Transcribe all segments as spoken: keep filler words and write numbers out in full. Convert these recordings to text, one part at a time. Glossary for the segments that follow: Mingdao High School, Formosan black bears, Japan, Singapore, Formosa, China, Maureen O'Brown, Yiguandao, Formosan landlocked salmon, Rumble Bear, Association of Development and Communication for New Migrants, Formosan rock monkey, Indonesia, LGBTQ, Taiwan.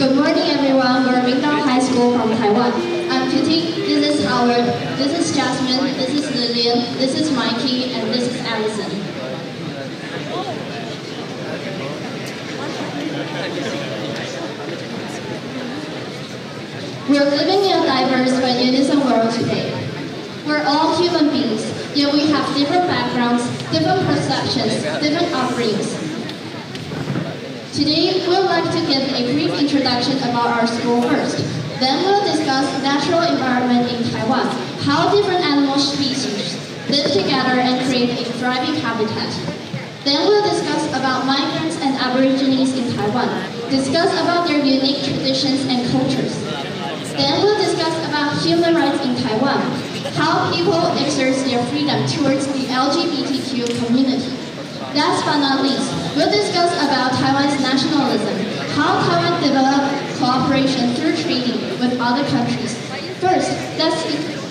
Good morning, everyone. We're Mingdao High School from Taiwan. I'm Kitty. This is Howard. This is Jasmine. This is Lillian. This is Mikey, and this is Allison. We're living in a diverse but unison world today. We're all human beings, yet we have different backgrounds, different perceptions, different upbringings. Today, we'd like to give a brief introduction about our school first. Then we'll discuss natural environment in Taiwan, how different animal species live together and create a thriving habitat. Then we'll discuss about migrants and aborigines in Taiwan, discuss about their unique traditions and cultures. Then we'll discuss about human rights in Taiwan, how people exert their freedom towards the L G B T Q community. Last but not least, we'll discuss about Taiwan's nationalism, how Taiwan developed cooperation through trading with other countries. First, let's,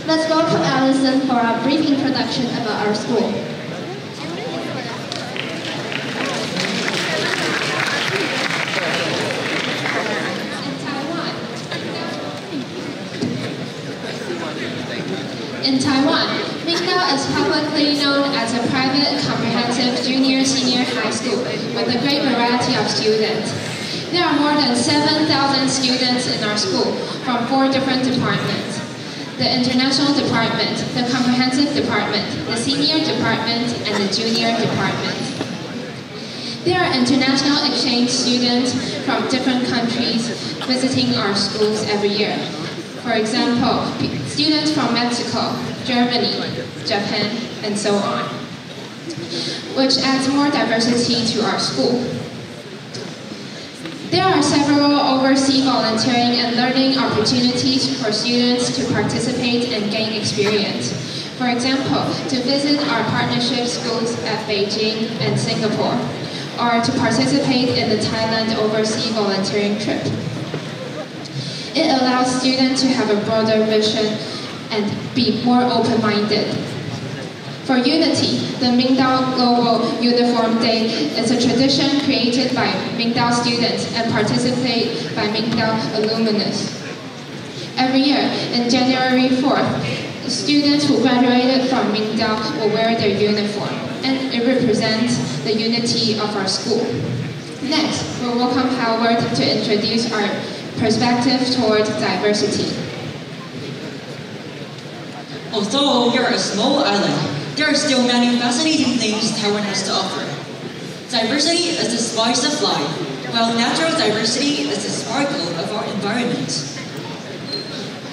let's welcome Allison for a brief introduction about our school. In Taiwan, Mingdao is publicly known as a private, comprehensive junior senior high school with a great variety of students. There are more than seven thousand students in our school from four different departments: the international department, the comprehensive department, the senior department, and the junior department. There are international exchange students from different countries visiting our schools every year. For example, students from Mexico, Germany, Japan, and so on, which adds more diversity to our school. There are several overseas volunteering and learning opportunities for students to participate and gain experience. For example, to visit our partnership schools at Beijing and Singapore, or to participate in the Thailand overseas volunteering trip. It allows students to have a broader vision and be more open-minded. For Unity, the Mingdao Global Uniform Day is a tradition created by Mingdao students and participated by Mingdao alumnus. Every year, in January fourth, students who graduated from Mingdao will wear their uniform, and it represents the unity of our school. Next, we'll welcome Howard to introduce our perspective towards diversity. Although we are a small island, there are still many fascinating things Taiwan has to offer. Diversity is the spice of life, while natural diversity is the sparkle of our environment.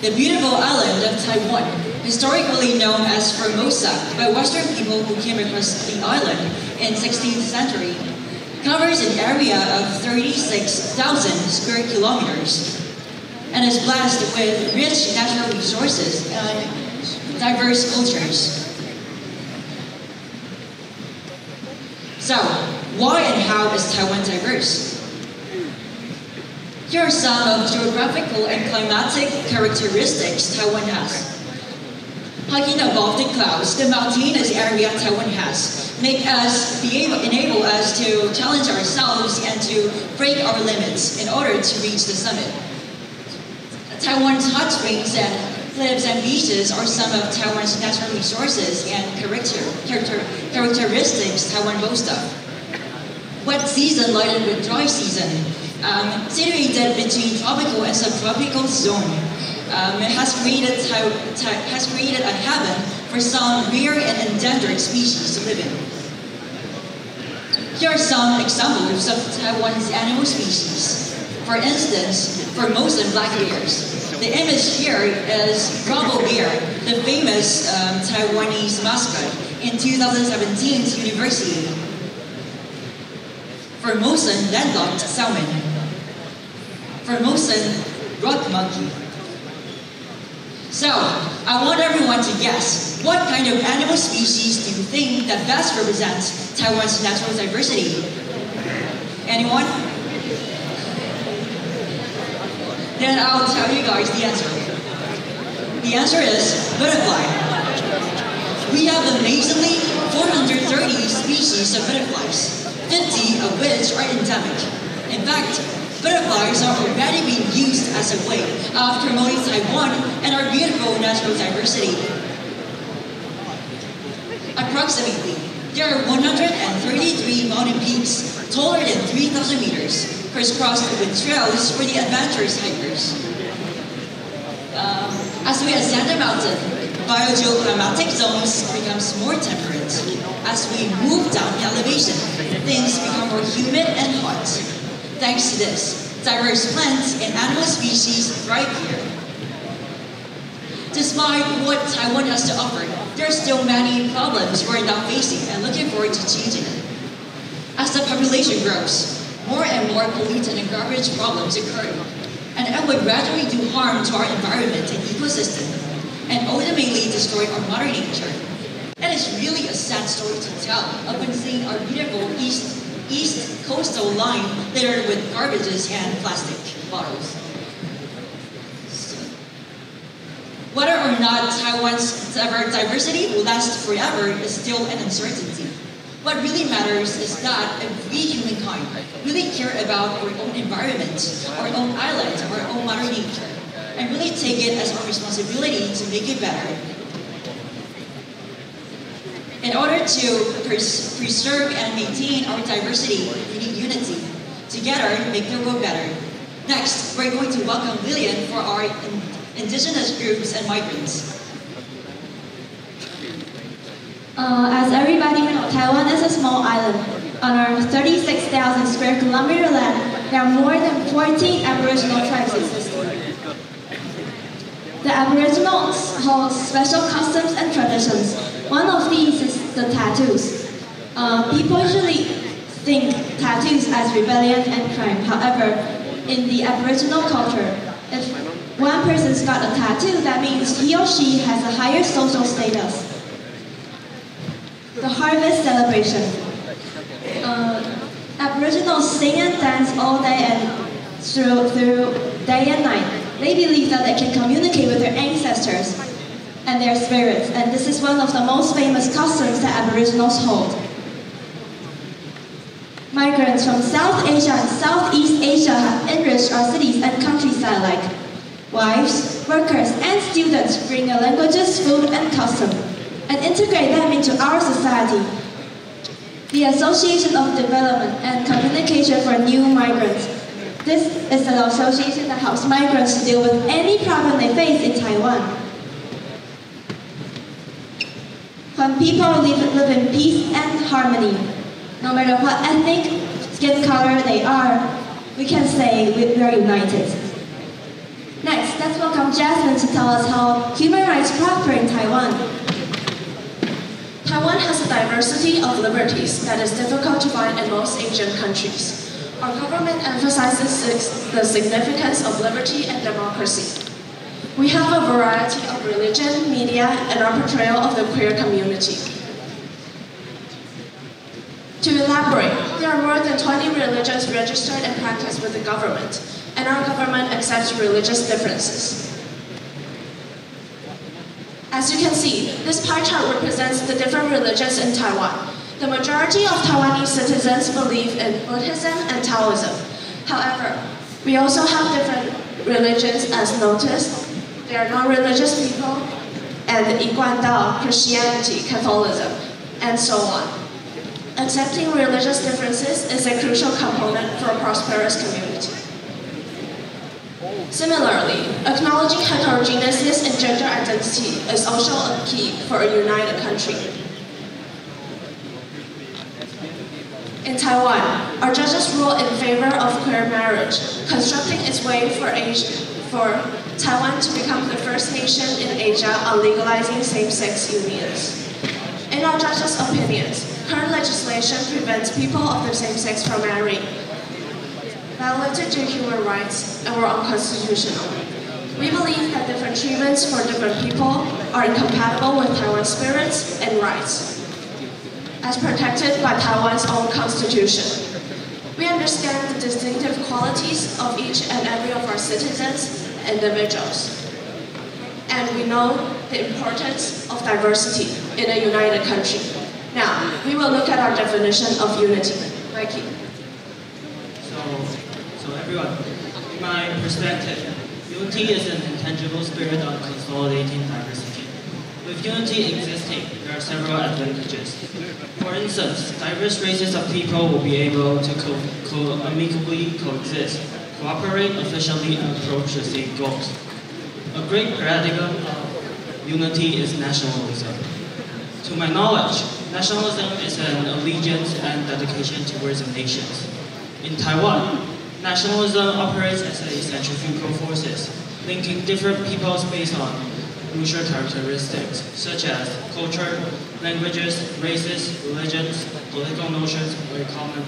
The beautiful island of Taiwan, historically known as Formosa by Western people who came across the island in the sixteenth century, covers an area of thirty-six thousand square kilometers and is blessed with rich natural resources and diverse cultures. So, why and how is Taiwan diverse? Here are some of geographical and climatic characteristics Taiwan has. Hiking above the clouds, the mountainous area Taiwan has, make us be able, enable us to challenge ourselves and to break our limits in order to reach the summit. Taiwan's hot springs and cliffs and beaches are some of Taiwan's natural resources and character, character, characteristics Taiwan boasts of. Wet season lighted with dry season, um, situated between tropical and subtropical zone. Um, it has created, has created a heaven for some rare and endangered species to live in. Here are some examples of Taiwan's animal species. For instance, Formosan black bears. The image here is Rumble Bear, the famous um, Taiwanese mascot in two thousand seventeen's university. Formosan landlocked salmon. Formosan rock monkey. So, I want everyone to guess, what kind of animal species do you think that best represents Taiwan's natural diversity? Anyone? Then I'll tell you guys the answer. The answer is butterfly. We have amazingly four hundred thirty species of butterflies, fifty of which are endemic. In fact, Butterflies have already been used as a way of promoting Taiwan and our beautiful natural diversity. Approximately, there are one hundred thirty-three mountain peaks taller than three thousand meters, crisscrossed with trails for the adventurous hikers. Um, as we ascend the mountain, biogeoclimatic zones becomes more temperate. As we move down elevation, things become more humid and hot. Thanks to this, diverse plants and animal species right here. Despite what Taiwan has to offer, there are still many problems we're now facing and looking forward to changing it. As the population grows, more and more pollutant and garbage problems occur, and it would gradually do harm to our environment and ecosystem, and ultimately destroy our modern nature. It is really a sad story to tell of seeing our beautiful east, east coastal line littered with garbages and plastic bottles. So, whether or not Taiwan's diversity will last forever is still an uncertainty. What really matters is that if we humankind really care about our own environment, our own island, our own modern nature, and really take it as our responsibility to make it better. In order to pres preserve and maintain our diversity, we need unity. Together, make the world better. Next, we're going to welcome Lillian for our in indigenous groups and migrants. Uh, as everybody knows, Taiwan is a small island. On our thirty-six thousand square kilometer land, there are more than fourteen Aboriginal tribes existing. The Aboriginals hold special customs and traditions. One of these is the tattoos. Uh, people usually think tattoos as rebellion and crime. However, in the Aboriginal culture, if one person's got a tattoo, that means he or she has a higher social status. The harvest celebration. Uh, Aboriginals sing and dance all day and through, through day and night. They believe that they can communicate with their ancestors and their spirits, and this is one of the most famous customs that Aboriginals hold. Migrants from South Asia and Southeast Asia have enriched our cities and countryside alike. Wives, workers, and students bring their languages, food, and custom, and integrate them into our society. The Association of Development and Communication for New Migrants. This is an association that helps migrants to deal with any problem they face in Taiwan. When people live, live in peace and harmony, no matter what ethnic, skin color they are, we can say we are united. Next, let's welcome Jasmine to tell us how human rights prosper in Taiwan. Taiwan has a diversity of liberties that is difficult to find in most Asian countries. Our government emphasizes the significance of liberty and democracy. We have a variety of religion, media, and our portrayal of the queer community. To elaborate, there are more than twenty religions registered and practiced with the government, and our government accepts religious differences. As you can see, this pie chart represents the different religions in Taiwan. The majority of Taiwanese citizens believe in Buddhism and Taoism. However, we also have different religions as noticed. There are non-religious people, and the Yiguandao, Christianity, Catholicism, and so on. Accepting religious differences is a crucial component for a prosperous community. Similarly, acknowledging heterogeneous and gender identity is also a key for a united country. In Taiwan, our judges rule in favor of queer marriage, constructing its way for, Asia, for Taiwan to become the first nation in Asia on legalizing same-sex unions. In our judges' opinions, current legislation prevents people of the same sex from marrying, violated due human rights, and were unconstitutional. We believe that different treatments for different people are incompatible with Taiwan's spirits and rights, as protected by Taiwan's own constitution. We understand the distinctive qualities of each and every of our citizens and individuals, and we know the importance of diversity in a united country. Now, we will look at our definition of unity. Mikey. So, so So everyone, in my perspective, unity is an intangible spirit of consolidating diversity. With unity existing, there are several advantages. For instance, diverse races of people will be able to co co amicably coexist, cooperate efficiently, and approach the same goals. A great paradigm of unity is nationalism. To my knowledge, nationalism is an allegiance and dedication towards the nations. In Taiwan, nationalism operates as a centrifugal forces, linking different peoples based on mutual characteristics such as culture, languages, races, religions, political notions, or common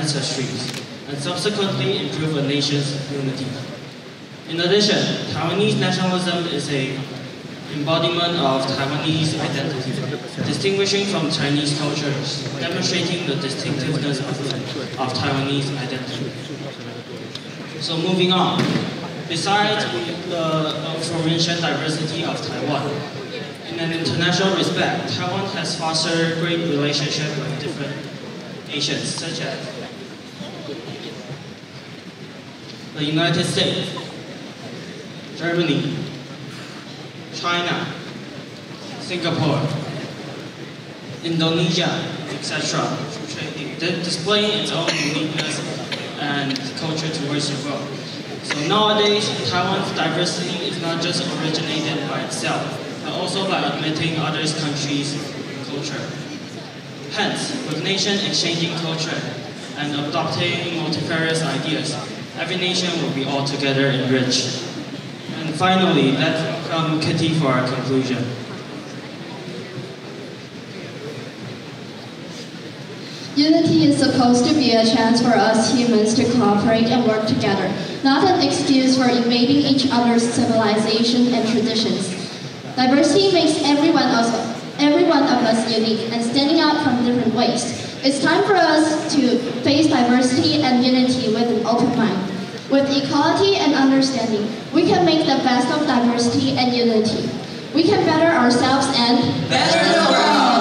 ancestries, and subsequently improve a nation's unity. In addition, Taiwanese nationalism is a embodiment of Taiwanese identity, distinguishing from Chinese cultures, demonstrating the distinctiveness of, of Taiwanese identity. So moving on, besides the aforementioned diversity of Taiwan, in an international respect, Taiwan has fostered great relationships with different nations, such as the United States, Germany, China, Singapore, Indonesia, et cetera, displaying its own uniqueness and culture towards the world. So nowadays, Taiwan's diversity is not just originated by itself, but also by admitting other countries' culture. Hence, with nations exchanging culture and adopting multifarious ideas, every nation will be altogether enriched. And finally, that's Um, Kitty for our conclusion. Unity is supposed to be a chance for us humans to cooperate and work together, not an excuse for invading each other's civilization and traditions. Diversity makes everyone of, every one of us unique and standing out from different ways. It's time for us to face diversity and unity with an open mind. With equality and understanding, we can make the best of diversity and unity. We can better ourselves and better the world.